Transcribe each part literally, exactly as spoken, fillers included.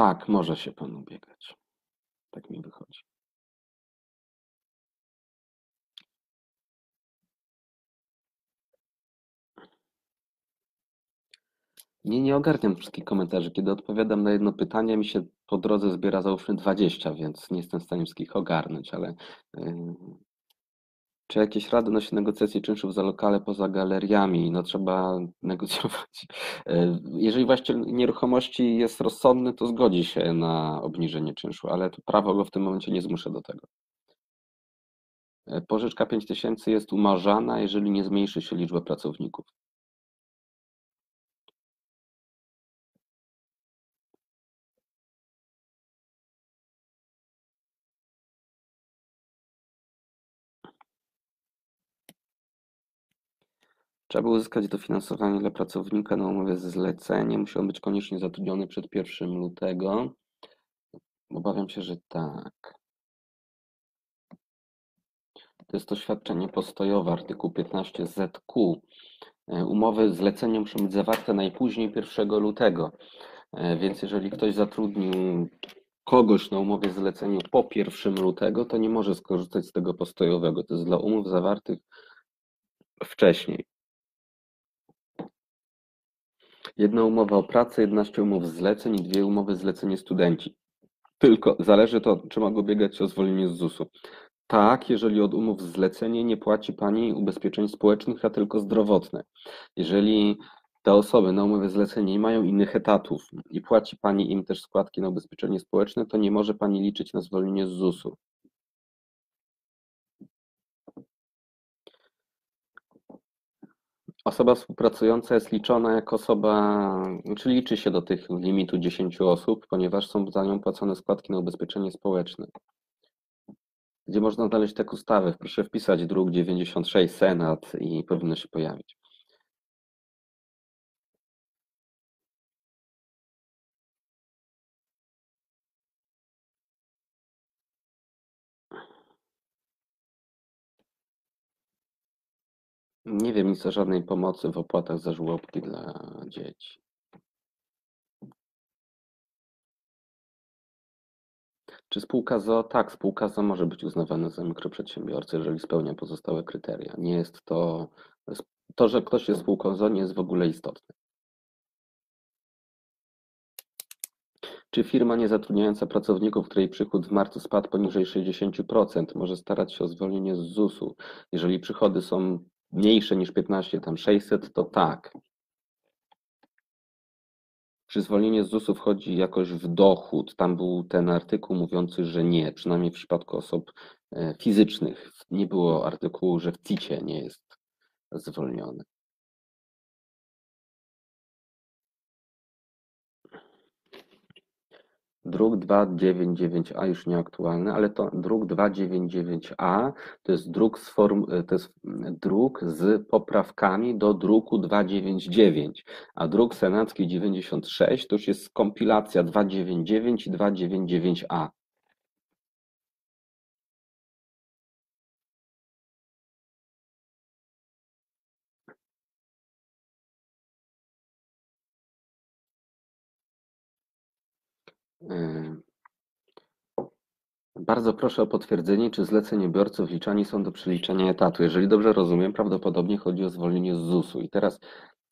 Tak, może się pan ubiegać. Tak mi wychodzi. Nie, nie ogarniam wszystkich komentarzy. Kiedy odpowiadam na jedno pytanie, mi się po drodze zbiera załóżmy dwadzieścia, więc nie jestem w stanie wszystkich ogarnąć, ale yy, czy jakieś rady nosi negocjacje czynszów za lokale poza galeriami? No trzeba negocjować. Yy, jeżeli właściciel nieruchomości jest rozsądny, to zgodzi się na obniżenie czynszu, ale to prawo go w tym momencie nie zmusza do tego. Yy, pożyczka pięć tysięcy jest umarzana, jeżeli nie zmniejszy się liczba pracowników. Trzeba uzyskać dofinansowanie dla pracownika na umowie zlecenie. Musi on być koniecznie zatrudniony przed pierwszym lutego. Obawiam się, że tak. To jest to świadczenie postojowe, artykuł piętnaście Z Q. Umowy zlecenia muszą być zawarte najpóźniej pierwszego lutego. Więc jeżeli ktoś zatrudnił kogoś na umowie zleceniu po pierwszego lutego, to nie może skorzystać z tego postojowego. To jest dla umów zawartych wcześniej. Jedna umowa o pracę, jedenaście umów zleceń i dwie umowy zlecenie studenci. Tylko zależy to, czy mogę ubiegać się o zwolnienie z zusu. Tak, jeżeli od umów zlecenie nie płaci pani ubezpieczeń społecznych, a tylko zdrowotne. Jeżeli te osoby na umowie zlecenie nie mają innych etatów i płaci pani im też składki na ubezpieczenie społeczne, to nie może pani liczyć na zwolnienie z zusu. Osoba współpracująca jest liczona jako osoba, czyli liczy się do tych limitu dziesięciu osób, ponieważ są za nią płacone składki na ubezpieczenie społeczne. Gdzie można znaleźć tę ustawę? Proszę wpisać druk dziewięćdziesiąt sześć Senat i powinno się pojawić. Nie wiem nic o żadnej pomocy w opłatach za żłobki dla dzieci. Czy spółka z o o? Tak, spółka z o o może być uznawana za mikroprzedsiębiorcę, jeżeli spełnia pozostałe kryteria. Nie jest to, to że ktoś jest spółką z o o, nie jest w ogóle istotne. Czy firma niezatrudniająca pracowników, której przychód w marcu spadł poniżej sześćdziesięciu procent, może starać się o zwolnienie z zusu? Jeżeli przychody są mniejsze niż piętnaście, tam sześćset, to tak. Czy zwolnienie z zusu wchodzi jakoś w dochód? Tam był ten artykuł mówiący, że nie, przynajmniej w przypadku osób fizycznych. Nie było artykułu, że w C I T-ie nie jest zwolniony. Druk dwieście dziewięćdziesiąt dziewięć A już nieaktualny, ale to druk dwieście dziewięćdziesiąt dziewięć A to jest druk z, form, to jest druk z poprawkami do druku dwieście dziewięćdziesiąt dziewięć, a druk senacki dziewięćdziesiąt sześć to już jest kompilacja dwieście dziewięćdziesiąt dziewięć i dwieście dziewięćdziesiąt dziewięć A. Bardzo proszę o potwierdzenie, czy zleceniobiorcy wliczani są do przeliczenia etatu. Jeżeli dobrze rozumiem, prawdopodobnie chodzi o zwolnienie z zusu. I teraz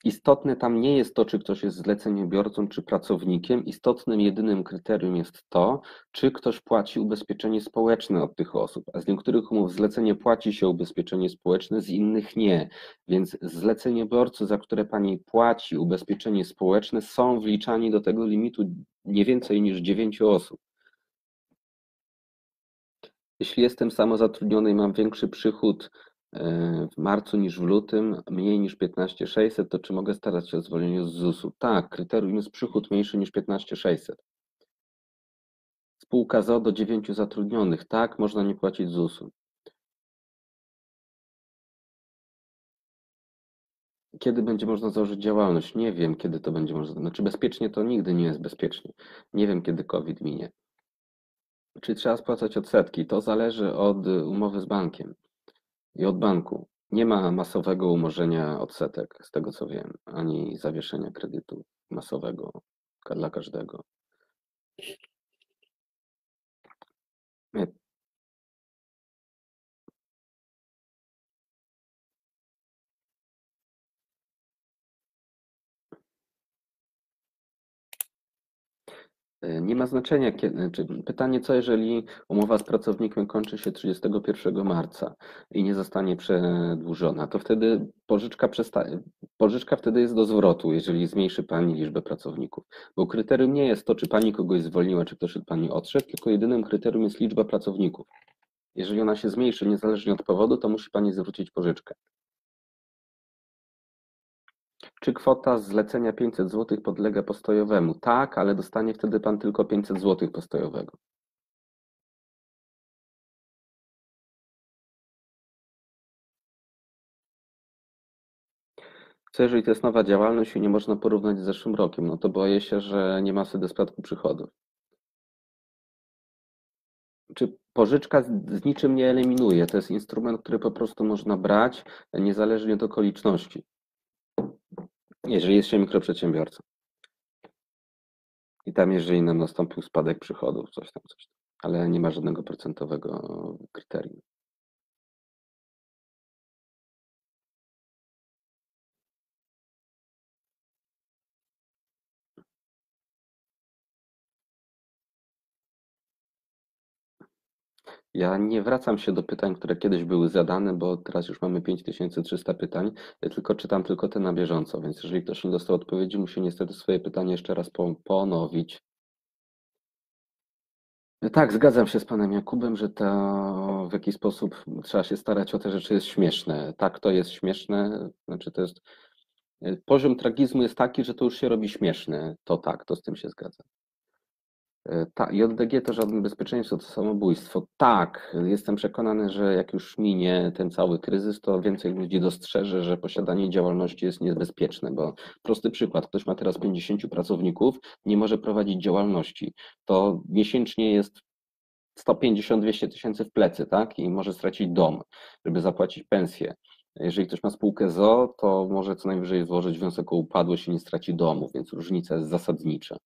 istotne tam nie jest to, czy ktoś jest zleceniobiorcą, czy pracownikiem. Istotnym jedynym kryterium jest to, czy ktoś płaci ubezpieczenie społeczne od tych osób. A z niektórych umów zlecenie płaci się ubezpieczenie społeczne, z innych nie. Więc zleceniobiorcy, za które pani płaci ubezpieczenie społeczne, są wliczani do tego limitu nie więcej niż dziewięciu osób. Jeśli jestem samozatrudniony i mam większy przychód w marcu niż w lutym, mniej niż piętnaście tysięcy sześćset, to czy mogę starać się o zwolnienie z zusu? Tak, kryterium jest przychód mniejszy niż piętnaście tysięcy sześćset. Spółka z o o do dziewięciu zatrudnionych, tak, można nie płacić zusu. Kiedy będzie można założyć działalność? Nie wiem, kiedy to będzie można. Znaczy bezpiecznie to nigdy nie jest bezpiecznie. Nie wiem, kiedy COVID minie. Czy trzeba spłacać odsetki? To zależy od umowy z bankiem i od banku. Nie ma masowego umorzenia odsetek, z tego co wiem, ani zawieszenia kredytu masowego dla każdego. Nie ma znaczenia, kiedy, czy pytanie, co jeżeli umowa z pracownikiem kończy się trzydziestego pierwszego marca i nie zostanie przedłużona, to wtedy pożyczka, przestaje, pożyczka wtedy jest do zwrotu, jeżeli zmniejszy Pani liczbę pracowników, bo kryterium nie jest to, czy Pani kogoś zwolniła, czy ktoś od Pani odszedł, tylko jedynym kryterium jest liczba pracowników. Jeżeli ona się zmniejszy, niezależnie od powodu, to musi Pani zwrócić pożyczkę. Czy kwota zlecenia pięćset złotych podlega postojowemu? Tak, ale dostanie wtedy Pan tylko pięćset złotych postojowego. Co jeżeli to jest nowa działalność i nie można porównać z zeszłym rokiem? No to boję się, że nie ma wtedy spadku przychodów. Czy pożyczka z niczym nie eliminuje? To jest instrument, który po prostu można brać niezależnie od okoliczności, jeżeli jest się mikroprzedsiębiorcą. I tam, jeżeli nam nastąpił spadek przychodów, coś tam, coś tam, ale nie ma żadnego procentowego kryterium. Ja nie wracam się do pytań, które kiedyś były zadane, bo teraz już mamy pięć tysięcy trzysta pytań. Ja tylko czytam tylko te na bieżąco, więc jeżeli ktoś nie dostał odpowiedzi, musi niestety swoje pytanie jeszcze raz ponowić. Tak, zgadzam się z Panem Jakubem, że to w jakiś sposób trzeba się starać o te rzeczy jest śmieszne. Tak, to jest śmieszne, znaczy to jest... Poziom tragizmu jest taki, że to już się robi śmieszne. To tak, to z tym się zgadzam. Ta, J D G to żadne bezpieczeństwo, to samobójstwo. Tak, jestem przekonany, że jak już minie ten cały kryzys, to więcej ludzi dostrzeże, że posiadanie działalności jest niebezpieczne, bo prosty przykład, ktoś ma teraz pięćdziesięciu pracowników, nie może prowadzić działalności, to miesięcznie jest sto pięćdziesiąt do dwustu tysięcy w plecy, tak? I może stracić dom, żeby zapłacić pensję. Jeżeli ktoś ma spółkę z o o, to może co najwyżej złożyć wniosek o upadłość i nie straci domu, więc różnica jest zasadnicza.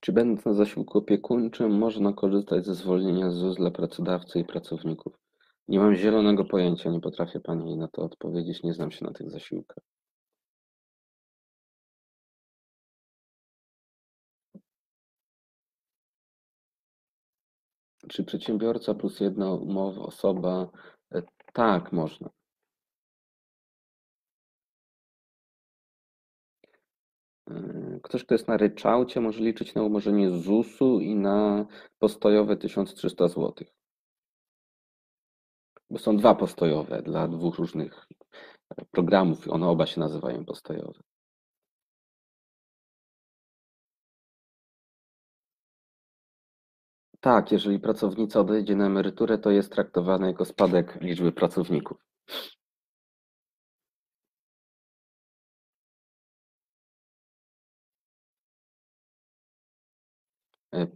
Czy będąc na zasiłku opiekuńczym można korzystać ze zwolnienia z ZUS dla pracodawcy i pracowników? Nie mam zielonego pojęcia, nie potrafię Pani na to odpowiedzieć, nie znam się na tych zasiłkach. Czy przedsiębiorca plus jedna umowa, osoba? Tak, można. Ktoś, kto jest na ryczałcie, może liczyć na umorzenie zusu i na postojowe tysiąc trzysta złotych. Bo są dwa postojowe dla dwóch różnych programów, one oba się nazywają postojowe. Tak, jeżeli pracownica odejdzie na emeryturę, to jest traktowane jako spadek liczby pracowników.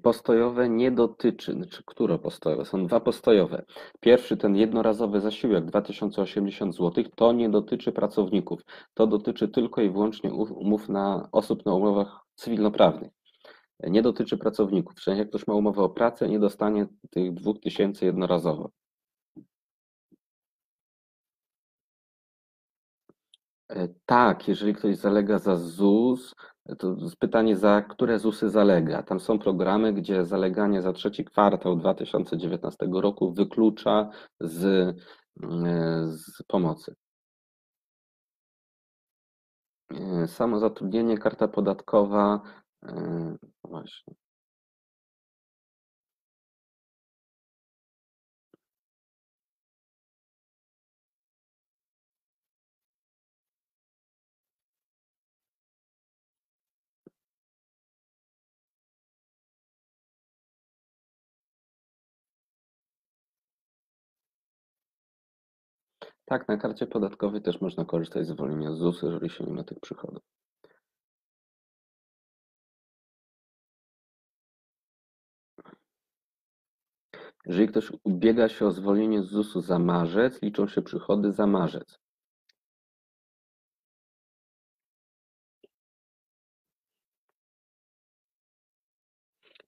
Postojowe nie dotyczy, znaczy, które postojowe? Są dwa postojowe. Pierwszy, ten jednorazowy zasiłek dwa tysiące osiemdziesiąt złotych, to nie dotyczy pracowników. To dotyczy tylko i wyłącznie umów na osób na umowach cywilnoprawnych. Nie dotyczy pracowników. Czyli jak ktoś ma umowę o pracę, nie dostanie tych dwóch tysięcy jednorazowo. Tak, jeżeli ktoś zalega za ZUS, to pytanie, za które ZUSy zalega. Tam są programy, gdzie zaleganie za trzeci kwartał dwa tysiące dziewiętnastego roku wyklucza z, z pomocy. Samozatrudnienie, karta podatkowa. Właśnie. Tak, na karcie podatkowej też można korzystać z zwolnienia z zusu, jeżeli się nie ma tych przychodów. Jeżeli ktoś ubiega się o zwolnienie z zusu za marzec, liczą się przychody za marzec.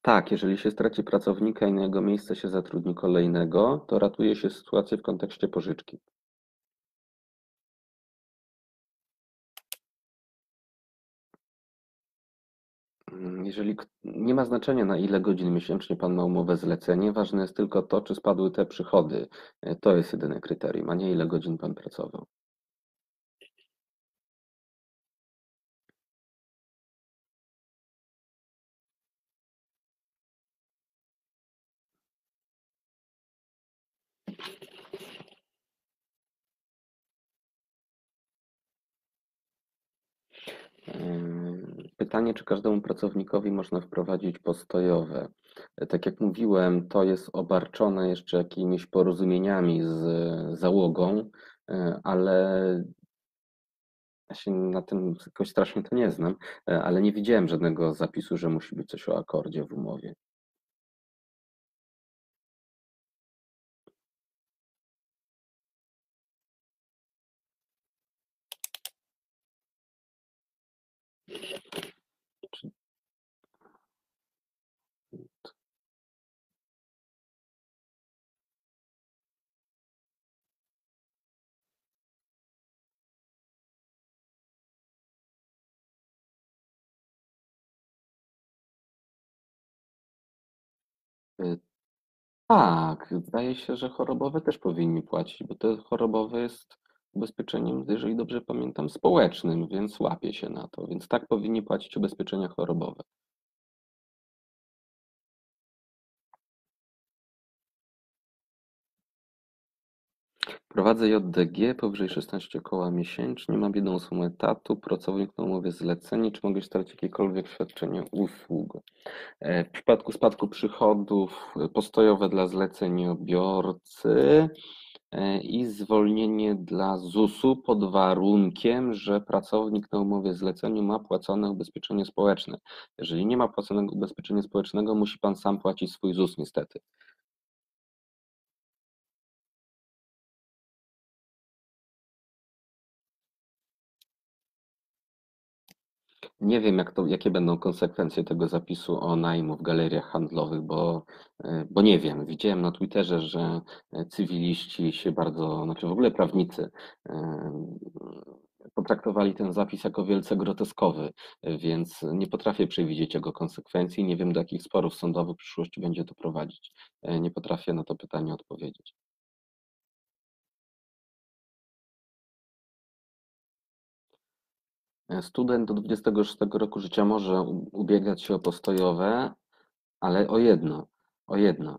Tak, jeżeli się straci pracownika i na jego miejsce się zatrudni kolejnego, to ratuje się sytuację w kontekście pożyczki. Jeżeli nie ma znaczenia, na ile godzin miesięcznie Pan ma umowę zlecenie, ważne jest tylko to, czy spadły te przychody. To jest jedyne kryterium, a nie ile godzin Pan pracował. Pytanie, czy każdemu pracownikowi można wprowadzić postojowe. Tak jak mówiłem, to jest obarczone jeszcze jakimiś porozumieniami z załogą, ale ja się na tym jakoś strasznie to nie znam, ale nie widziałem żadnego zapisu, że musi być coś o akordzie w umowie. Tak, zdaje się, że chorobowe też powinni płacić, bo to chorobowe jest ubezpieczeniem, jeżeli dobrze pamiętam, społecznym, więc łapie się na to, więc tak powinni płacić ubezpieczenia chorobowe. Prowadzę J D G powyżej szesnastu koła miesięcznie, mam jedną sumę etatu, pracownik na umowie zlecenie, czy mogę stracić jakiekolwiek świadczenie usług? W przypadku spadku przychodów postojowe dla zleceniobiorcy i zwolnienie dla zusu pod warunkiem, że pracownik na umowie zleceniu ma płacone ubezpieczenie społeczne. Jeżeli nie ma płaconego ubezpieczenia społecznego, musi Pan sam płacić swój ZUS niestety. Nie wiem, jak to, jakie będą konsekwencje tego zapisu o najmu w galeriach handlowych, bo, bo nie wiem. Widziałem na Twitterze, że cywiliści się bardzo, znaczy w ogóle prawnicy, potraktowali ten zapis jako wielce groteskowy, więc nie potrafię przewidzieć jego konsekwencji. Nie wiem, do jakich sporów sądowych w przyszłości będzie to prowadzić. Nie potrafię na to pytanie odpowiedzieć. Student do dwudziestego szóstego roku życia może ubiegać się o postojowe, ale o jedno, o jedno.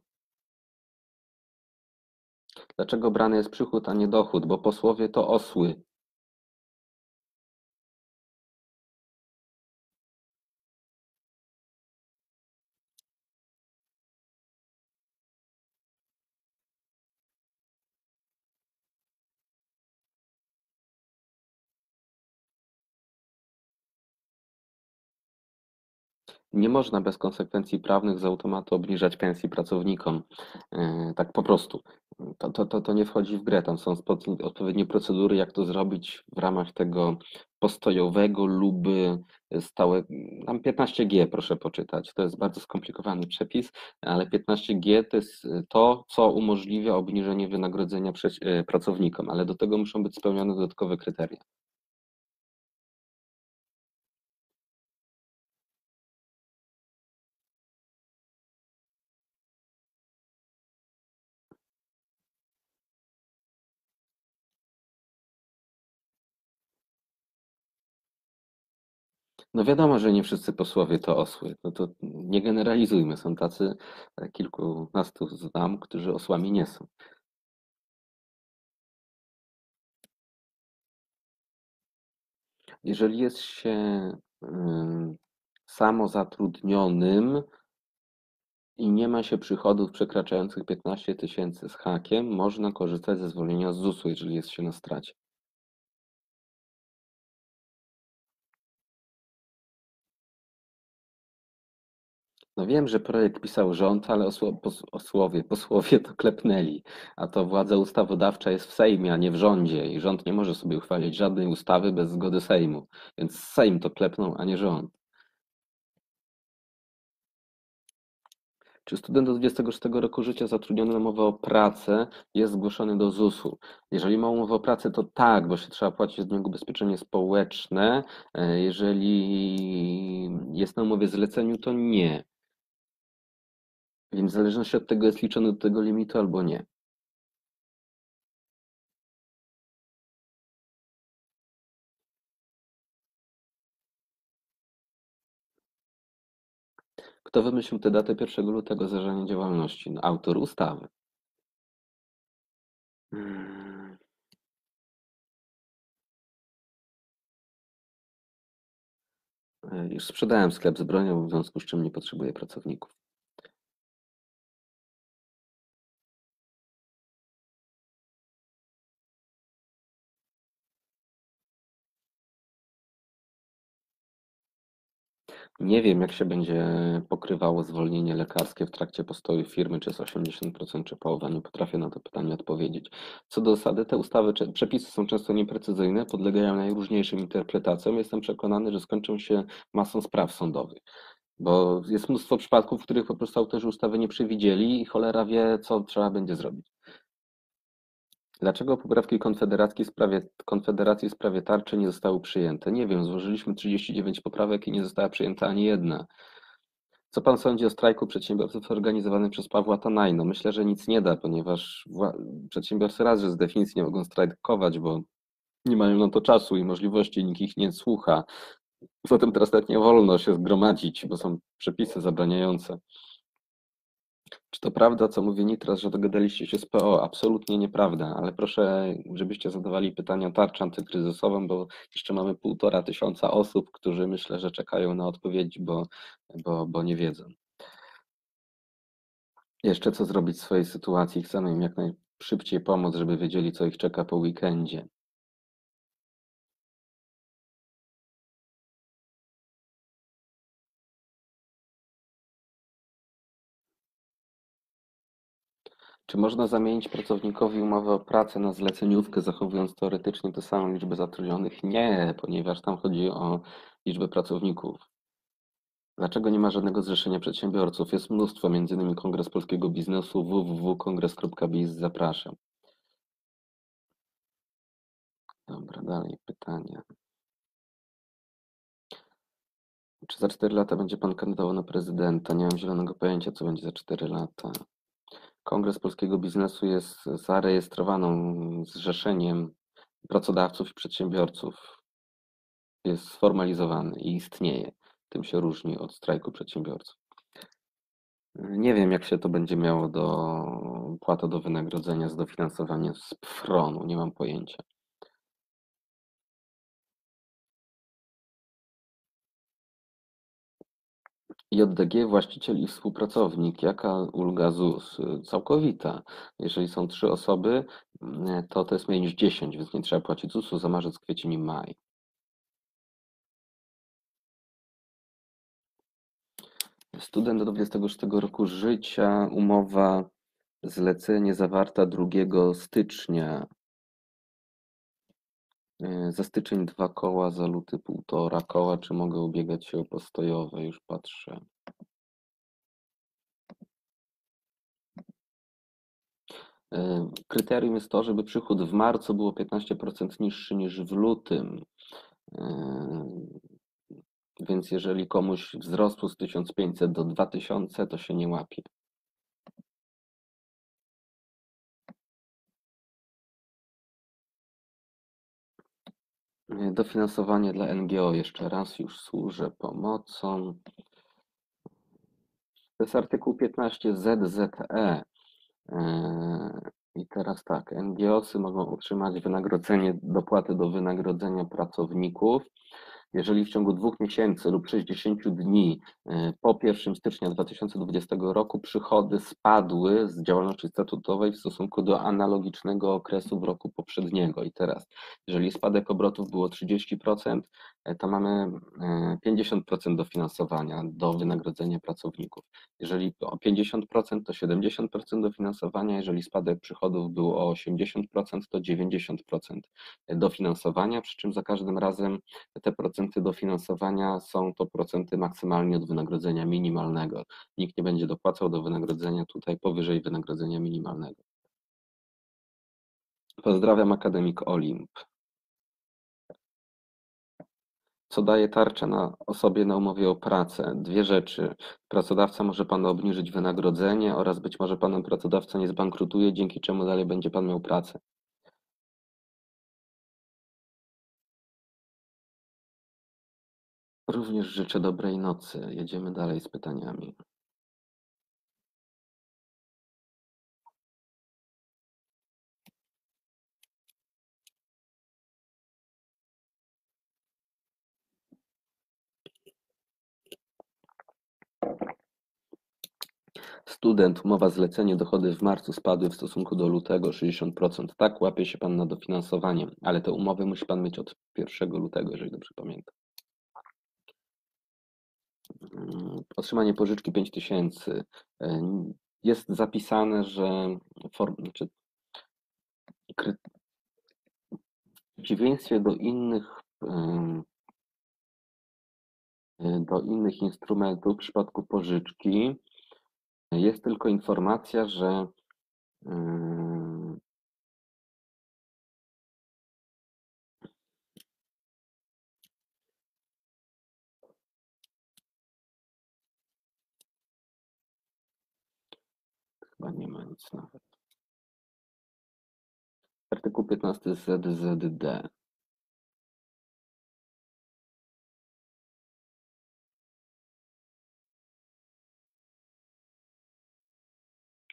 Dlaczego brany jest przychód, a nie dochód? Bo posłowie to osły. Nie można bez konsekwencji prawnych z automatu obniżać pensji pracownikom, tak po prostu. To, to, to, to nie wchodzi w grę, tam są odpowiednie procedury, jak to zrobić w ramach tego postojowego lub stałego. Tam piętnaście G proszę poczytać, to jest bardzo skomplikowany przepis, ale piętnaście G to jest to, co umożliwia obniżenie wynagrodzenia pracownikom, ale do tego muszą być spełnione dodatkowe kryteria. No wiadomo, że nie wszyscy posłowie to osły. No to nie generalizujmy. Są tacy, kilkunastu znam, którzy osłami nie są. Jeżeli jest się samozatrudnionym i nie ma się przychodów przekraczających piętnaście tysięcy z hakiem, można korzystać ze zwolnienia z zusu, jeżeli jest się na stracie. No wiem, że projekt pisał rząd, ale posłowie, posłowie to klepnęli, a to władza ustawodawcza jest w Sejmie, a nie w rządzie i rząd nie może sobie uchwalić żadnej ustawy bez zgody Sejmu, więc Sejm to klepnął, a nie rząd. Czy student do dwudziestego szóstego roku życia zatrudniony na umowę o pracę jest zgłoszony do zusu? Jeżeli ma umowę o pracę, to tak, bo się trzeba płacić z niego ubezpieczenie społeczne. Jeżeli jest na umowie zleceniu, to nie. Więc w zależności od tego jest liczony do tego limitu albo nie. Kto wymyślił tę datę pierwszego lutego, zażalenie działalności? No, autor ustawy. Hmm. Już sprzedałem sklep z bronią, w związku z czym nie potrzebuję pracowników. Nie wiem, jak się będzie pokrywało zwolnienie lekarskie w trakcie postoju firmy, czy jest osiemdziesiąt procent, czy połowa. Nie potrafię na to pytanie odpowiedzieć. Co do zasady, te ustawy, przepisy są często nieprecyzyjne, podlegają najróżniejszym interpretacjom. Jestem przekonany, że skończą się masą spraw sądowych, bo jest mnóstwo przypadków, w których po prostu autorzy ustawy nie przewidzieli i cholera wie, co trzeba będzie zrobić. Dlaczego poprawki Konfederacji w, sprawie, Konfederacji w sprawie tarczy nie zostały przyjęte? Nie wiem, złożyliśmy trzydzieści dziewięć poprawek i nie została przyjęta ani jedna. Co pan sądzi o strajku przedsiębiorców organizowanym przez Pawła Tonajno? Myślę, że nic nie da, ponieważ przedsiębiorcy raz, że z definicji nie mogą strajkować, bo nie mają na to czasu i możliwości, nikt ich nie słucha. Zatem teraz nawet nie wolno się zgromadzić, bo są przepisy zabraniające. Czy to prawda, co mówi Nitras, że dogadaliście się z P O? Absolutnie nieprawda, ale proszę, żebyście zadawali pytania o tarczę antykryzysową, bo jeszcze mamy półtora tysiąca osób, którzy myślę, że czekają na odpowiedź, bo, bo, bo nie wiedzą. Jeszcze co zrobić w swojej sytuacji? Chcemy im jak najszybciej pomóc, żeby wiedzieli, co ich czeka po weekendzie. Czy można zamienić pracownikowi umowę o pracę na zleceniówkę, zachowując teoretycznie tę samą liczbę zatrudnionych? Nie, ponieważ tam chodzi o liczbę pracowników. Dlaczego nie ma żadnego zrzeszenia przedsiębiorców? Jest mnóstwo, między innymi Kongres Polskiego Biznesu, w w w kropka kongres kropka biz. Zapraszam. Dobra, dalej pytania. Czy za cztery lata będzie pan kandydował na prezydenta? Nie mam zielonego pojęcia, co będzie za cztery lata. Kongres Polskiego Biznesu jest zarejestrowanym zrzeszeniem pracodawców i przedsiębiorców. Jest sformalizowany i istnieje. Tym się różni od strajku przedsiębiorców. Nie wiem, jak się to będzie miało do płaty do wynagrodzenia z dofinansowaniem z P F R O N u. Nie mam pojęcia. J D G, właściciel i współpracownik. Jaka ulga ZUS? Całkowita. Jeżeli są trzy osoby, to to jest mniej niż dziesięć, więc nie trzeba płacić zusu za marzec, kwiecień i maj. Student do dwudziestego szóstego roku życia, umowa, zlecenie zawarta drugiego stycznia. Za styczeń dwa koła, za luty półtora koła. Czy mogę ubiegać się o postojowe? Już patrzę. Kryterium jest to, żeby przychód w marcu było piętnaście procent niższy niż w lutym. Więc jeżeli komuś wzrosło z tysiąc pięćset do dwa tysiące, to się nie łapie. Dofinansowanie dla N G O, jeszcze raz już służę pomocą. To jest artykuł piętnaście Z Z E. I teraz tak, N G O sy mogą otrzymać wynagrodzenie, dopłaty do wynagrodzenia pracowników jeżeli w ciągu dwóch miesięcy lub sześćdziesięciu dni po pierwszego stycznia dwa tysiące dwudziestego roku przychody spadły z działalności statutowej w stosunku do analogicznego okresu w roku poprzedniego. I teraz, jeżeli spadek obrotów było trzydzieści procent, to mamy pięćdziesiąt procent dofinansowania do wynagrodzenia pracowników. Jeżeli o pięćdziesiąt procent, to siedemdziesiąt procent dofinansowania. Jeżeli spadek przychodów był o osiemdziesiąt procent, to dziewięćdziesiąt procent dofinansowania, przy czym za każdym razem te procenty dofinansowania są to procenty maksymalnie od wynagrodzenia minimalnego. Nikt nie będzie dopłacał do wynagrodzenia tutaj powyżej wynagrodzenia minimalnego. Pozdrawiam, Akademik Olimp. Co daje tarcza na osobie na umowie o pracę? Dwie rzeczy. Pracodawca może panu obniżyć wynagrodzenie oraz być może panem pracodawca nie zbankrutuje, dzięki czemu dalej będzie pan miał pracę. Również życzę dobrej nocy. Jedziemy dalej z pytaniami. Student, umowa zlecenie, dochody w marcu spadły w stosunku do lutego sześćdziesiąt procent. Tak, łapie się pan na dofinansowanie, ale te umowy musi pan mieć od pierwszego lutego, jeżeli dobrze pamiętam. Otrzymanie pożyczki pięć tysięcy. Jest zapisane, że form, znaczy, kry, w przeciwieństwie do innych do innych instrumentów w przypadku pożyczki jest tylko informacja, że chyba nie ma nic nawet. Artykuł piętnasty Z Z D.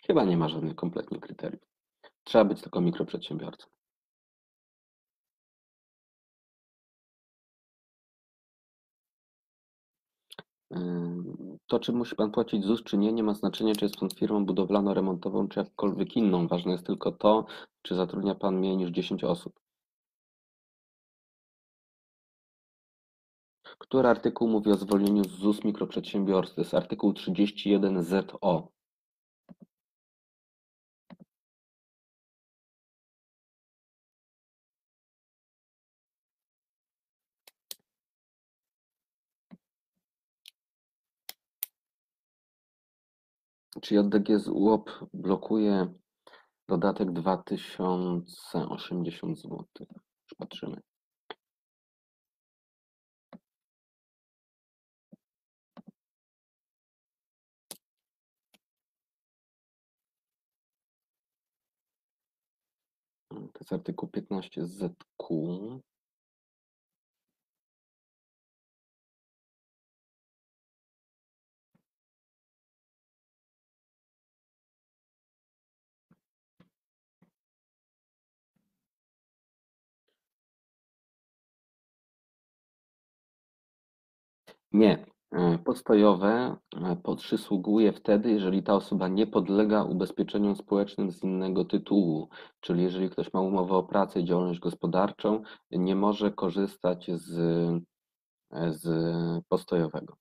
Chyba nie ma żadnych kompletnie kryteriów. Trzeba być tylko mikroprzedsiębiorcą. To, czy musi pan płacić ZUS, czy nie, nie ma znaczenia, czy jest pan firmą budowlano-remontową, czy jakkolwiek inną. Ważne jest tylko to, czy zatrudnia pan mniej niż dziesięć osób. Który artykuł mówi o zwolnieniu z ZUS mikroprzedsiębiorcy? To jest artykuł trzydzieści jeden Z O. Czy J D G z U O P blokuje dodatek dwa tysiące osiemdziesiąt złotych? Już patrzymy. To jest artykuł piętnaście Z Q. Nie. Postojowe przysługuje wtedy, jeżeli ta osoba nie podlega ubezpieczeniom społecznym z innego tytułu, czyli jeżeli ktoś ma umowę o pracę i działalność gospodarczą, nie może korzystać z, z postojowego.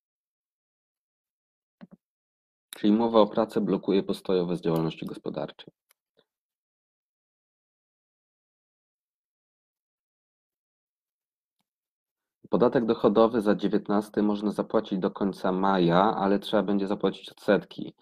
Czyli umowa o pracę blokuje postojowe z działalności gospodarczej. Podatek dochodowy za dziewiętnasty można zapłacić do końca maja, ale trzeba będzie zapłacić odsetki.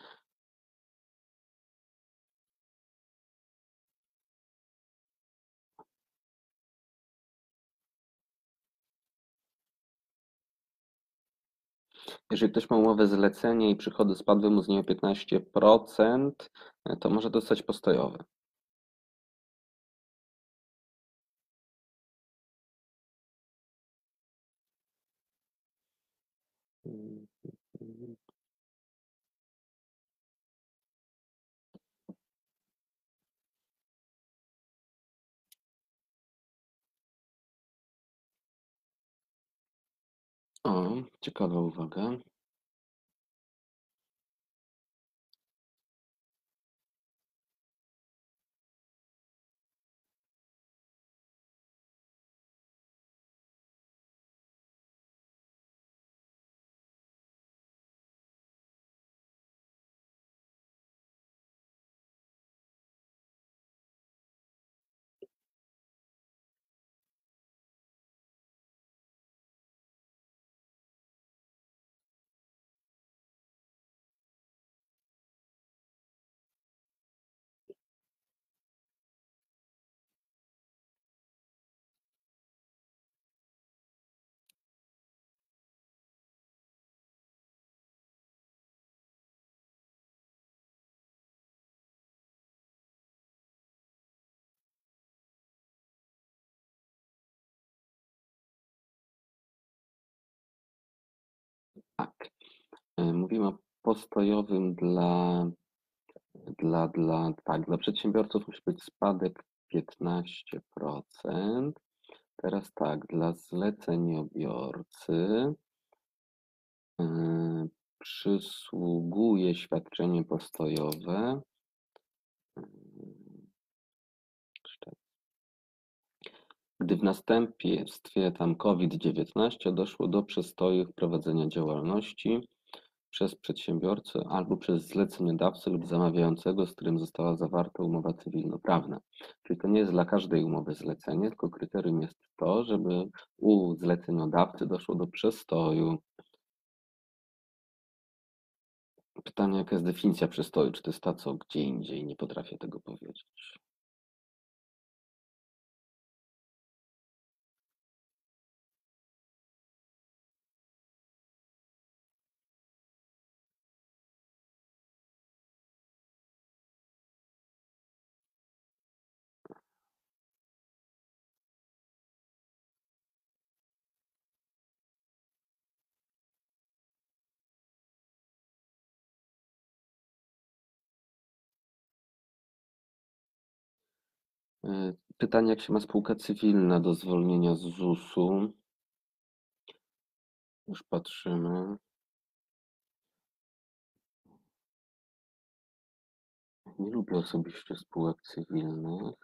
Jeżeli ktoś ma umowę zlecenie i przychody spadły mu z niej o piętnaście procent, to może dostać postojowe. O, ciekawa uwaga. Tak. Mówimy o postojowym dla, dla, dla, tak, dla przedsiębiorców musi być spadek piętnaście procent. Teraz tak, dla zleceniobiorcy yy, przysługuje świadczenie postojowe. Gdy w następstwie tam COVID dziewiętnaście doszło do przestojów prowadzenia działalności przez przedsiębiorcę albo przez zleceniodawcę lub zamawiającego, z którym została zawarta umowa cywilnoprawna. Czyli to nie jest dla każdej umowy zlecenie, tylko kryterium jest to, żeby u zleceniodawcy doszło do przestoju. Pytanie, jaka jest definicja przestoju? Czy to jest ta, co gdzie indziej? Nie potrafię tego powiedzieć. Pytanie, jak się ma spółka cywilna do zwolnienia z zusu? Już patrzymy. Nie lubię osobiście spółek cywilnych.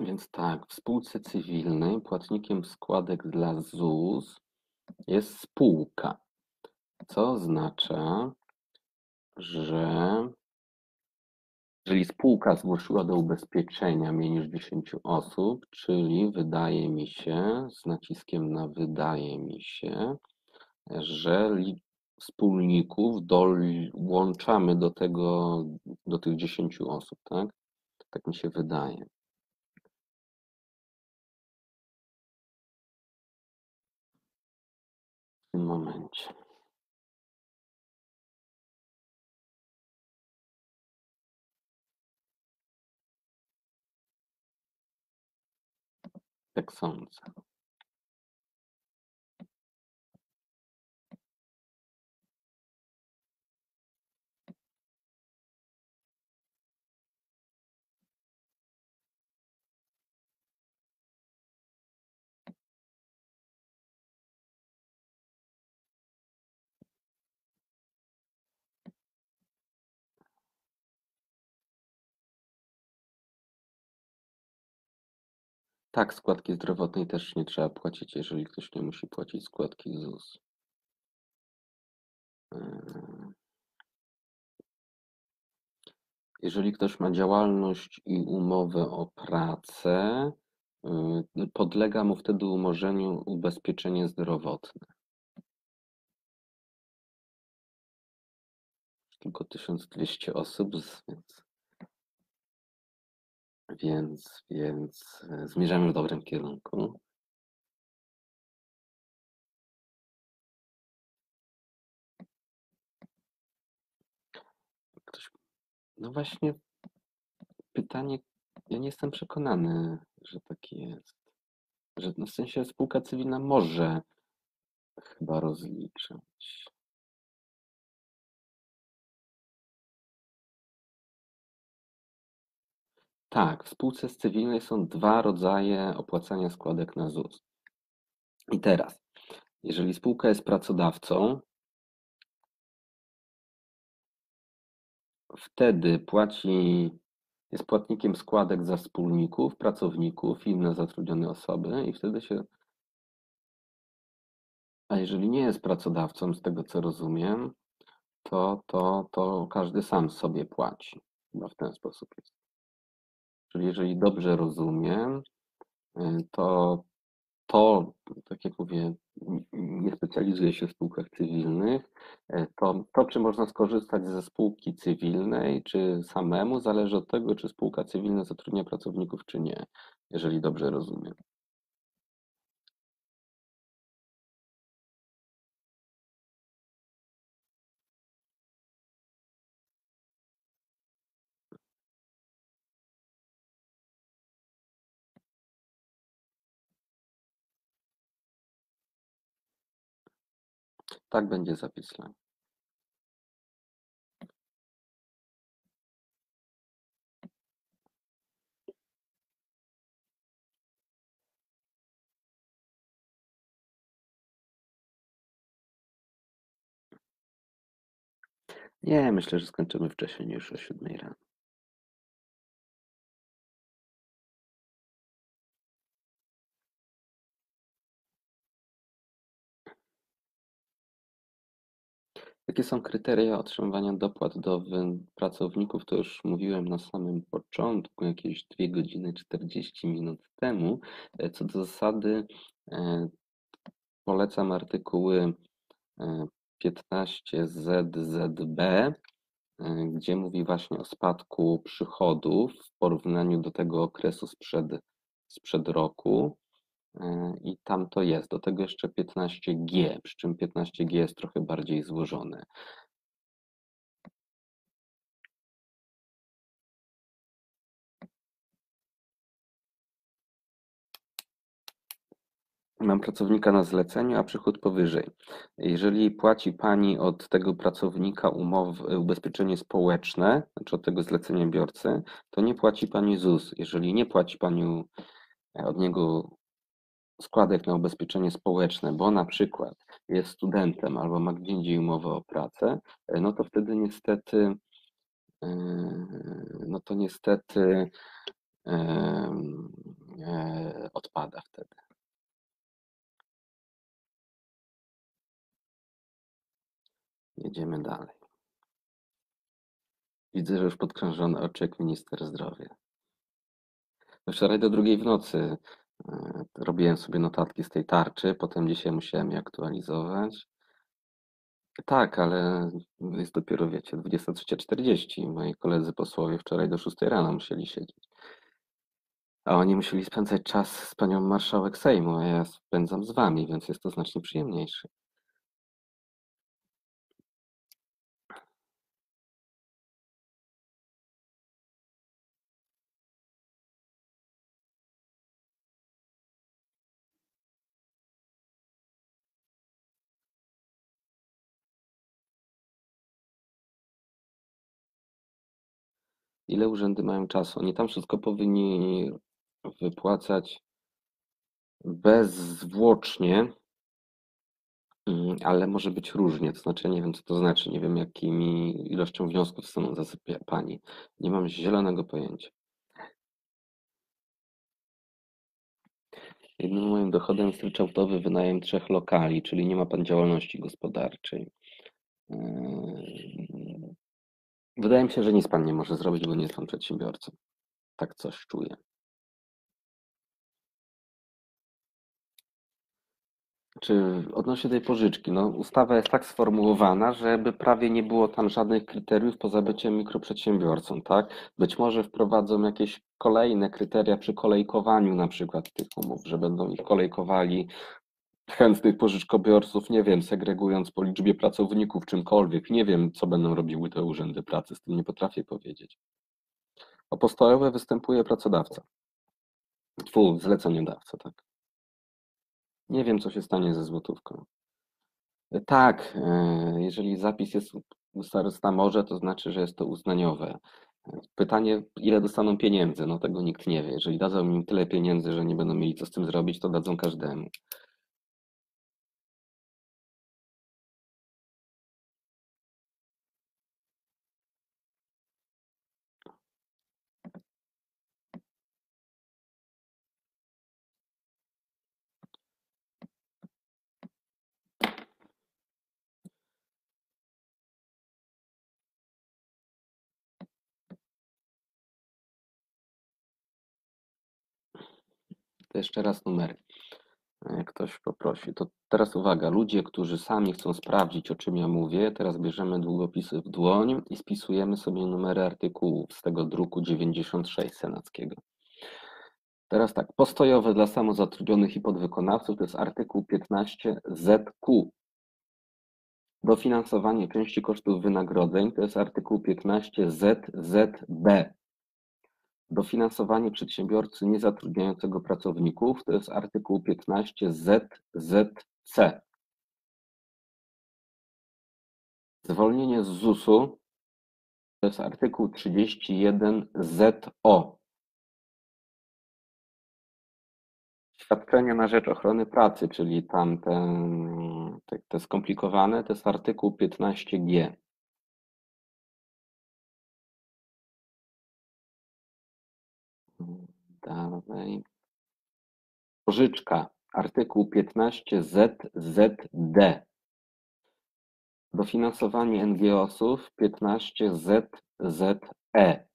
Więc tak, w spółce cywilnej płatnikiem składek dla ZUS jest spółka, co oznacza, że jeżeli spółka zgłosiła do ubezpieczenia mniej niż dziesięć osób, czyli wydaje mi się, z naciskiem na wydaje mi się, że wspólników dołączamy do tego, do tych dziesięciu osób, tak? Tak mi się wydaje. W tym momencie. Tak sądzę. Tak, składki zdrowotnej też nie trzeba płacić, jeżeli ktoś nie musi płacić składki ZUS. Jeżeli ktoś ma działalność i umowę o pracę, podlega mu wtedy umorzeniu ubezpieczenie zdrowotne. Tylko tysiąc dwieście osób, więc... Więc, więc zmierzamy w dobrym kierunku. Ktoś... No właśnie pytanie, ja nie jestem przekonany, że tak jest. Że no w sensie spółka cywilna może chyba rozliczyć. Tak, w spółce cywilnej są dwa rodzaje opłacania składek na ZUS. I teraz, jeżeli spółka jest pracodawcą, wtedy płaci, jest płatnikiem składek za wspólników, pracowników i inne zatrudnione osoby i wtedy się... A jeżeli nie jest pracodawcą, z tego co rozumiem, to, to, to każdy sam sobie płaci. Chyba w ten sposób jest. Czyli jeżeli dobrze rozumiem, to to, tak jak mówię, nie specjalizuję się w spółkach cywilnych, to, to czy można skorzystać ze spółki cywilnej, czy samemu, zależy od tego, czy spółka cywilna zatrudnia pracowników, czy nie, jeżeli dobrze rozumiem. Tak będzie zapisane. Nie, myślę, że skończymy wcześniej niż o siódmej rano. Jakie są kryteria otrzymywania dopłat do pracowników, to już mówiłem na samym początku, jakieś dwie godziny czterdzieści minut temu. Co do zasady polecam artykuły piętnaście zet zet be, gdzie mówi właśnie o spadku przychodów w porównaniu do tego okresu sprzed, sprzed roku. I tam to jest. Do tego jeszcze piętnaście gie, przy czym piętnaście gie jest trochę bardziej złożone. Mam pracownika na zleceniu, a przychód powyżej. Jeżeli płaci Pani od tego pracownika umowy, ubezpieczenie społeczne, znaczy od tego zleceniobiorcy, to nie płaci Pani ZUS. Jeżeli nie płaci Pani od niego składek na ubezpieczenie społeczne, bo na przykład jest studentem albo ma gdzie indziej umowę o pracę, no to wtedy niestety, no to niestety odpada wtedy. Jedziemy dalej. Widzę, że już podkrążony oczek minister zdrowia. Wczoraj do drugiej w nocy robiłem sobie notatki z tej tarczy, potem dzisiaj musiałem je aktualizować. Tak, ale jest dopiero, wiecie, dwudziesta trzecia czterdzieści. Moi koledzy posłowie wczoraj do szóstej rano musieli siedzieć. A oni musieli spędzać czas z panią marszałek Sejmu, a ja spędzam z wami, więc jest to znacznie przyjemniejsze. Ile urzędy mają czasu? Oni tam wszystko powinni wypłacać bezzwłocznie, ale może być różnie. To znaczy, ja nie wiem, co to znaczy. Nie wiem, jakimi ilością wniosków są zasypani. Nie mam zielonego pojęcia. Jednym moim dochodem jest ryczałtowy wynajem trzech lokali, czyli nie ma pan działalności gospodarczej. Wydaje mi się, że nic pan nie może zrobić, bo nie jest pan przedsiębiorcą. Tak coś czuję. Czy odnośnie tej pożyczki, no ustawa jest tak sformułowana, żeby prawie nie było tam żadnych kryteriów poza byciem mikroprzedsiębiorcą, tak? Być może wprowadzą jakieś kolejne kryteria przy kolejkowaniu na przykład tych umów, że będą ich kolejkowali chętnych pożyczkobiorców, nie wiem, segregując po liczbie pracowników, czymkolwiek. Nie wiem, co będą robiły te urzędy pracy, z tym nie potrafię powiedzieć. O postojowe występuje pracodawca. Tfu, zleceniodawca, tak. Nie wiem, co się stanie ze złotówką. Tak, jeżeli zapis jest starosta może, to znaczy, że jest to uznaniowe. Pytanie, ile dostaną pieniędzy, no tego nikt nie wie. Jeżeli dadzą im tyle pieniędzy, że nie będą mieli co z tym zrobić, to dadzą każdemu. To jeszcze raz numery, jak ktoś poprosi. To teraz uwaga, ludzie, którzy sami chcą sprawdzić, o czym ja mówię, teraz bierzemy długopisy w dłoń i spisujemy sobie numery artykułów z tego druku dziewięćdziesiąt sześć senackiego. Teraz tak, postojowe dla samozatrudnionych i podwykonawców to jest artykuł piętnaście Z Q. Dofinansowanie części kosztów wynagrodzeń to jest artykuł piętnaście Z Z B. Dofinansowanie przedsiębiorcy niezatrudniającego pracowników to jest artykuł piętnaście Z Z C. Zwolnienie z zusu to jest artykuł trzydzieści jeden Z O. Świadczenia na rzecz ochrony pracy, czyli tam te, te skomplikowane, to jest artykuł piętnaście G. Dalej. Pożyczka, artykuł piętnaście Z Z D. Dofinansowanie N G O sów piętnaście Z Z E.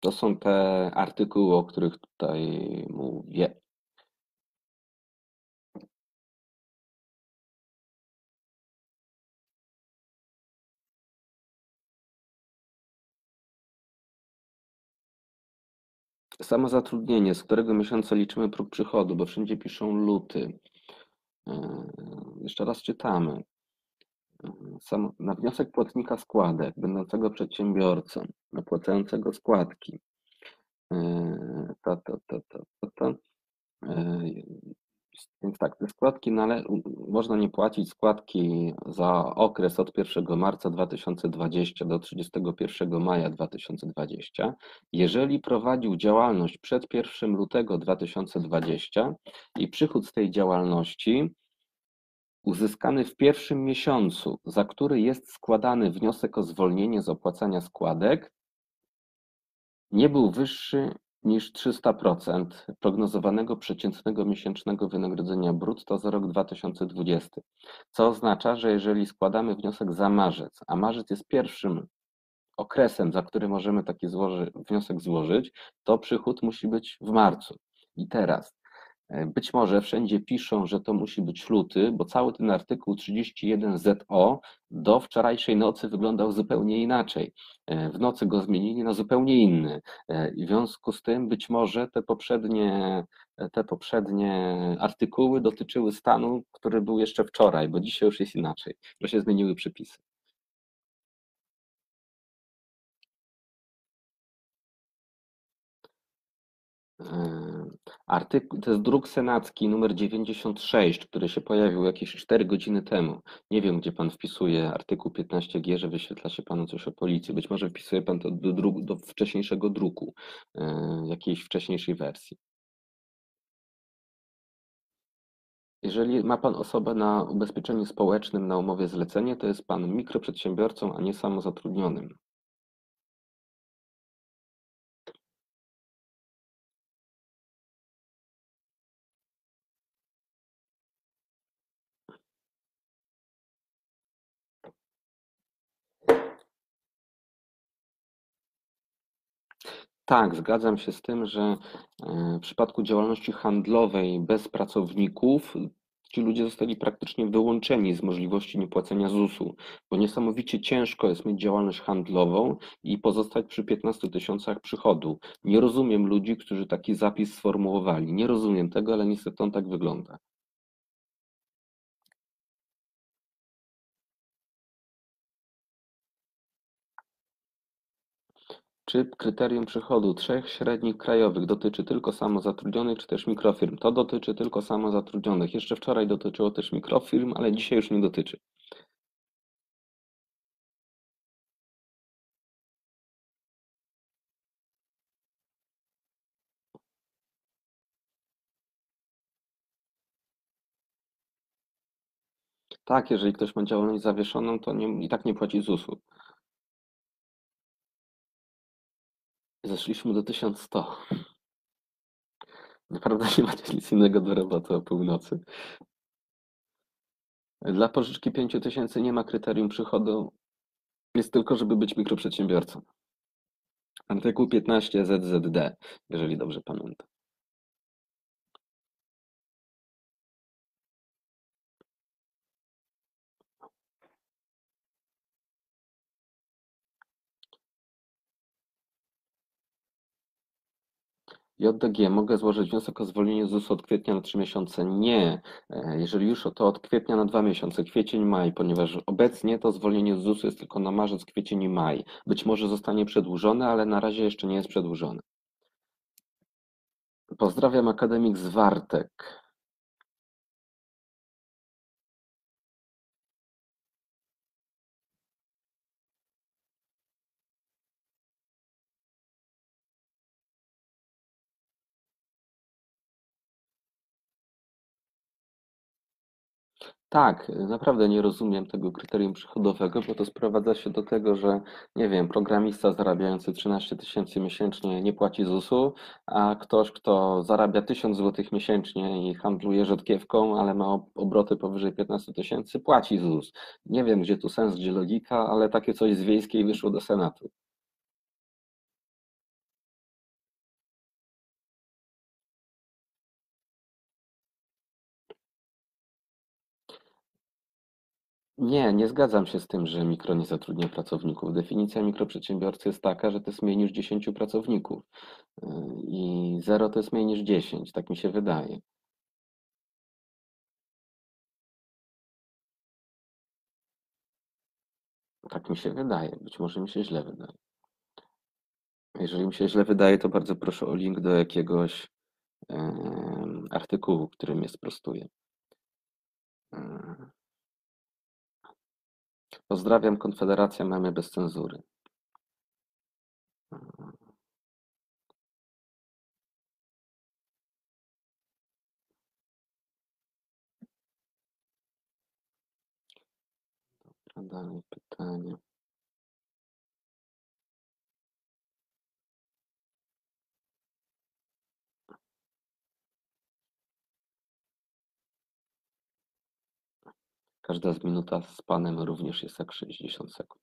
To są te artykuły, o których tutaj mówię. Samozatrudnienie, z którego miesiąca liczymy próg przychodu, bo wszędzie piszą luty. Jeszcze raz czytamy. Na wniosek płatnika składek, będącego przedsiębiorcą, opłacającego składki. To, to, to, to, to, to. Więc tak, te składki nale... można nie płacić składki za okres od pierwszego marca dwa tysiące dwudziestego do trzydziestego pierwszego maja dwa tysiące dwudziestego, jeżeli prowadził działalność przed pierwszym lutego dwa tysiące dwudziestego i przychód z tej działalności uzyskany w pierwszym miesiącu, za który jest składany wniosek o zwolnienie z opłacania składek, nie był wyższy niż trzysta procent prognozowanego przeciętnego miesięcznego wynagrodzenia brutto za rok dwa tysiące dwudziesty, co oznacza, że jeżeli składamy wniosek za marzec, a marzec jest pierwszym okresem, za który możemy taki złoży, wniosek złożyć, to przychód musi być w marcu. I teraz, być może wszędzie piszą, że to musi być luty, bo cały ten artykuł trzydzieści jeden Z O do wczorajszej nocy wyglądał zupełnie inaczej. W nocy go zmienili na zupełnie inny. I w związku z tym być może te poprzednie, te poprzednie artykuły dotyczyły stanu, który był jeszcze wczoraj, bo dzisiaj już jest inaczej, bo się zmieniły przepisy. Artykuł, to jest druk senacki numer dziewięćdziesiąt sześć, który się pojawił jakieś cztery godziny temu. Nie wiem, gdzie pan wpisuje artykuł piętnaście G, że wyświetla się panu coś o policji. Być może wpisuje pan to do, dru do wcześniejszego druku, yy, jakiejś wcześniejszej wersji. Jeżeli ma pan osobę na ubezpieczeniu społecznym na umowie zlecenie, to jest pan mikroprzedsiębiorcą, a nie samozatrudnionym. Tak, zgadzam się z tym, że w przypadku działalności handlowej bez pracowników ci ludzie zostali praktycznie wyłączeni z możliwości niepłacenia zusu, bo niesamowicie ciężko jest mieć działalność handlową i pozostać przy piętnastu tysiącach przychodu. Nie rozumiem ludzi, którzy taki zapis sformułowali. Nie rozumiem tego, ale niestety on tak wygląda. Czy kryterium przychodu trzech średnich krajowych dotyczy tylko samozatrudnionych, czy też mikrofirm? To dotyczy tylko samozatrudnionych. Jeszcze wczoraj dotyczyło też mikrofirm, ale dzisiaj już nie dotyczy. Tak, jeżeli ktoś ma działalność zawieszoną, to nie, i tak nie płaci zusu. Zeszliśmy do tysiąc stu. Naprawdę nie macie nic innego do roboty o północy. Dla pożyczki pięciu tysięcy nie ma kryterium przychodu. Jest tylko, żeby być mikroprzedsiębiorcą. Artykuł piętnaście Z Z D, jeżeli dobrze pamiętam. J D G, mogę złożyć wniosek o zwolnienie z zusu od kwietnia na trzy miesiące? Nie. Jeżeli już, to od kwietnia na dwa miesiące, kwiecień, maj, ponieważ obecnie to zwolnienie z zusu jest tylko na marzec, kwiecień i maj. Być może zostanie przedłużone, ale na razie jeszcze nie jest przedłużone. Pozdrawiam, akademik z Wartek. Tak, naprawdę nie rozumiem tego kryterium przychodowego, bo to sprowadza się do tego, że nie wiem, programista zarabiający trzynaście tysięcy miesięcznie nie płaci zusu, a ktoś, kto zarabia tysiąc złotych miesięcznie i handluje rzodkiewką, ale ma obroty powyżej piętnastu tysięcy, płaci ZUS. Nie wiem, gdzie tu sens, gdzie logika, ale takie coś z Wiejskiej wyszło do Senatu. Nie, nie zgadzam się z tym, że mikro nie zatrudnia pracowników. Definicja mikroprzedsiębiorcy jest taka, że to jest mniej niż dziesięciu pracowników i zero to jest mniej niż dziesięć, tak mi się wydaje. Tak mi się wydaje, być może mi się źle wydaje. Jeżeli mi się źle wydaje, to bardzo proszę o link do jakiegoś yy, artykułu, który mnie sprostuje. Yy. Pozdrawiam, Konfederacja, memy bez cenzury. Dobra, dalej pytanie. Każda z minuta z panem również jest jak sześćdziesiąt sekund.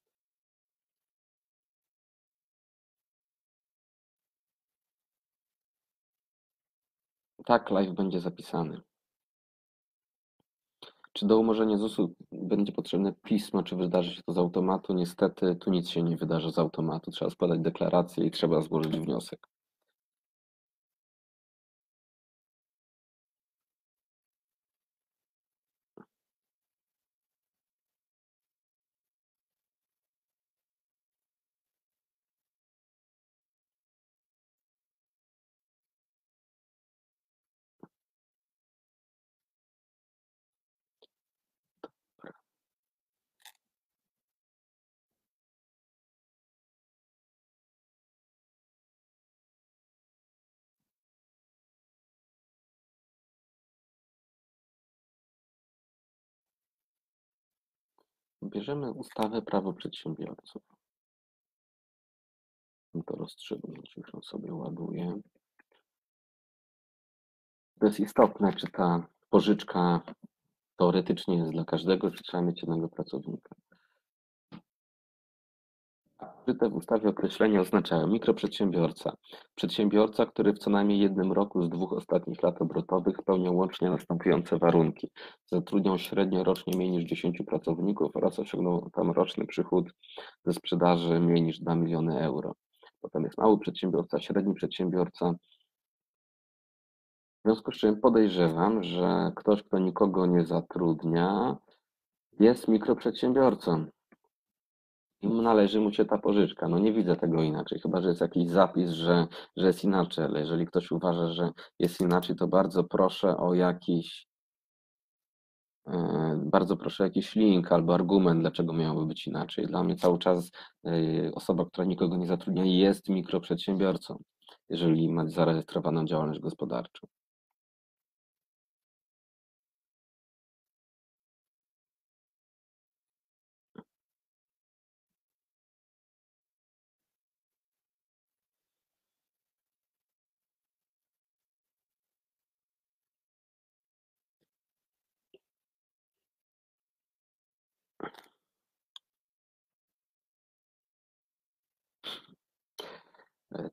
Tak, live będzie zapisany. Czy do umorzenia zusu będzie potrzebne pismo, czy wydarzy się to z automatu? Niestety tu nic się nie wydarzy z automatu. Trzeba składać deklarację i trzeba złożyć wniosek. Bierzemy ustawę Prawo Przedsiębiorców. To rozstrzygnąć, już ją sobie ładuję. To jest istotne, czy ta pożyczka teoretycznie jest dla każdego, czy trzeba mieć jednego pracownika. Użyte w ustawie określenia oznaczają mikroprzedsiębiorca. Przedsiębiorca, który w co najmniej jednym roku z dwóch ostatnich lat obrotowych spełnia łącznie następujące warunki. Zatrudniał średnio rocznie mniej niż dziesięciu pracowników oraz osiągnął tam roczny przychód ze sprzedaży mniej niż dwa miliony euro. Potem jest mały przedsiębiorca, średni przedsiębiorca. W związku z czym podejrzewam, że ktoś, kto nikogo nie zatrudnia, jest mikroprzedsiębiorcą. należy mu się ta pożyczka. No nie widzę tego inaczej, chyba że jest jakiś zapis, że, że jest inaczej, ale jeżeli ktoś uważa, że jest inaczej, to bardzo proszę o jakiś bardzo proszę o jakiś link albo argument, dlaczego miałoby być inaczej. Dla mnie cały czas osoba, która nikogo nie zatrudnia, jest mikroprzedsiębiorcą, jeżeli ma zarejestrowaną działalność gospodarczą.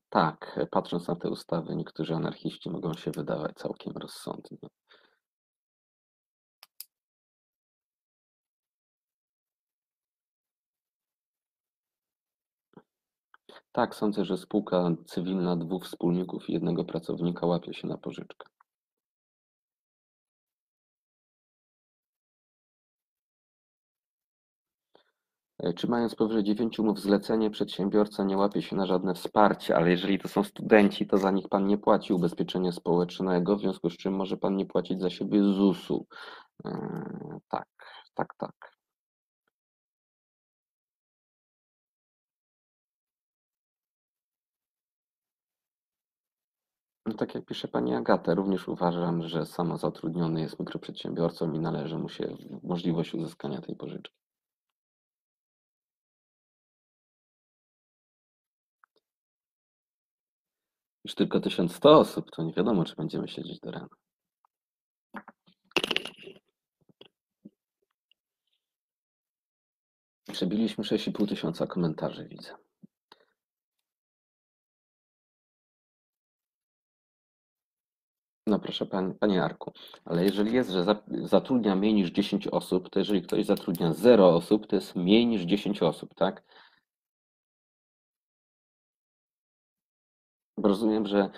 Tak, patrząc na te ustawy, niektórzy anarchiści mogą się wydawać całkiem rozsądni. Tak, sądzę, że spółka cywilna dwóch wspólników i jednego pracownika łapie się na pożyczkę. Czy mając powyżej dziewięciu umów zlecenie, przedsiębiorca nie łapie się na żadne wsparcie, ale jeżeli to są studenci, to za nich Pan nie płaci ubezpieczenia społecznego, w związku z czym może Pan nie płacić za siebie zusu. Yy, tak, tak, tak. No tak jak pisze Pani Agata, również uważam, że samozatrudniony jest mikroprzedsiębiorcą i należy mu się możliwość uzyskania tej pożyczki. Już tylko tysiąc sto osób, to nie wiadomo, czy będziemy siedzieć do rana. Przebiliśmy sześć i pół tysiąca komentarzy, widzę. No proszę Pani, Panie Arku, ale jeżeli jest, że zatrudnia mniej niż dziesięć osób, to jeżeli ktoś zatrudnia zero osób, to jest mniej niż dziesięć osób, tak? Bo rozumiem, że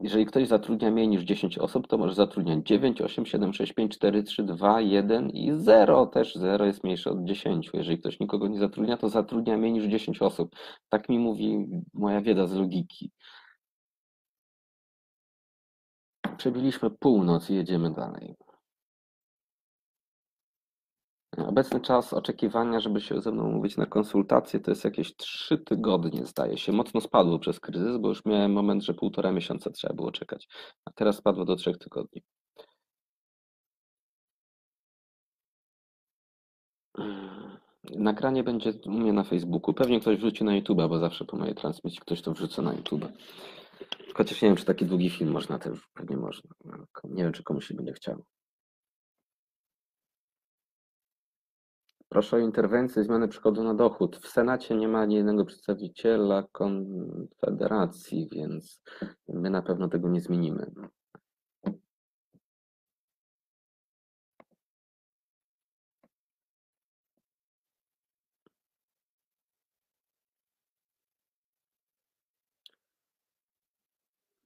jeżeli ktoś zatrudnia mniej niż dziesięć osób, to może zatrudniać dziewięć, osiem, siedem, sześć, pięć, cztery, trzy, dwa, jeden i zero. Też zero jest mniejsze od dziesięciu. Jeżeli ktoś nikogo nie zatrudnia, to zatrudnia mniej niż dziesięć osób. Tak mi mówi moja wiedza z logiki. Przebiliśmy północ i jedziemy dalej. Obecny czas oczekiwania, żeby się ze mną umówić na konsultację, to jest jakieś trzy tygodnie, zdaje się. Mocno spadło przez kryzys, bo już miałem moment, że półtora miesiąca trzeba było czekać, a teraz spadło do trzech tygodni. Nagranie będzie u mnie na Facebooku. Pewnie ktoś wrzuci na YouTube'a, bo zawsze po mojej transmisji ktoś to wrzuca na YouTube'a. Chociaż nie wiem, czy taki długi film można też, pewnie można. Nie wiem, czy komuś się będzie chciało. Proszę o interwencję, zmiany przychodu na dochód. W Senacie nie ma ani jednego przedstawiciela Konfederacji, więc my na pewno tego nie zmienimy.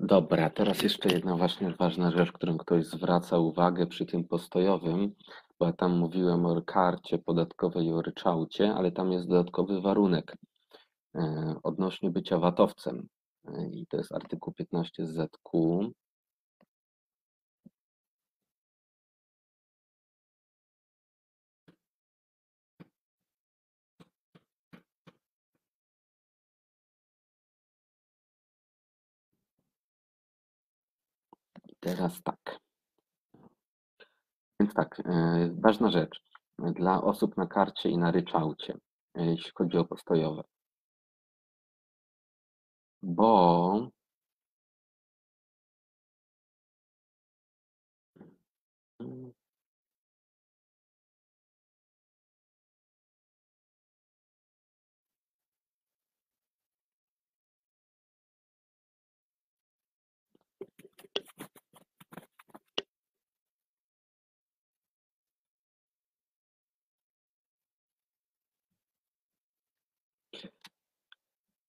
Dobra, teraz jeszcze jedna właśnie ważna rzecz, którą ktoś zwraca uwagę przy tym postojowym. Bo ja tam mówiłem o karcie podatkowej i o ryczałcie, ale tam jest dodatkowy warunek odnośnie bycia watowcem. I to jest artykuł piętnaście Z Q. I teraz tak. Więc tak, ważna rzecz dla osób na karcie i na ryczałcie, jeśli chodzi o postojowe, bo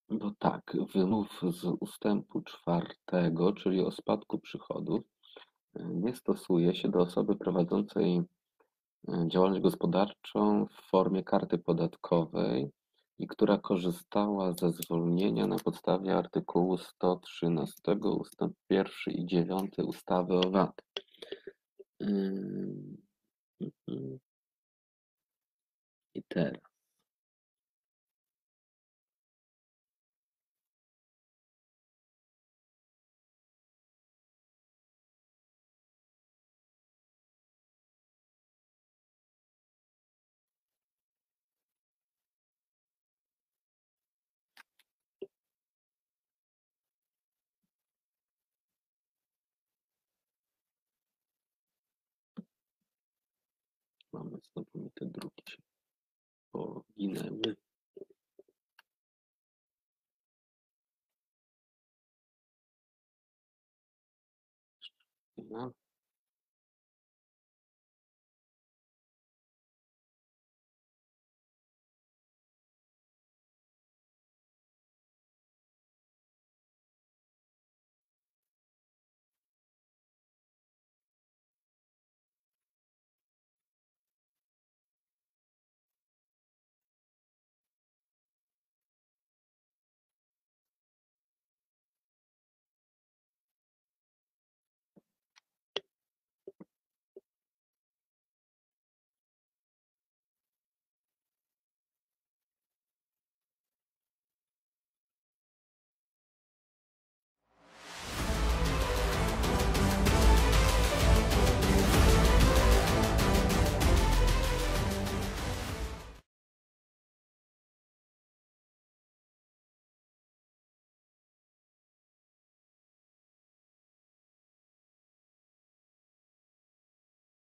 Bo tak, wymów z ustępu czwartego, czyli o spadku przychodów, nie stosuje się do osoby prowadzącej działalność gospodarczą w formie karty podatkowej i która korzystała ze zwolnienia na podstawie artykułu sto trzynastego ustęp pierwszy i dziewiąty ustawy o V A T. I teraz. Mamy znowu mi te drugi się poginęły. No.